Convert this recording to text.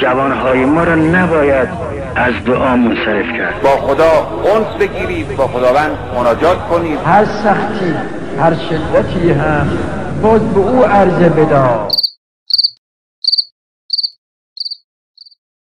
جوانهای ما را نباید از دعا منصرف کرد. با خدا انس بگیرید، با خداوند مناجات کنید، هر سختی هر شدتی هم باز به او عرضه بدار.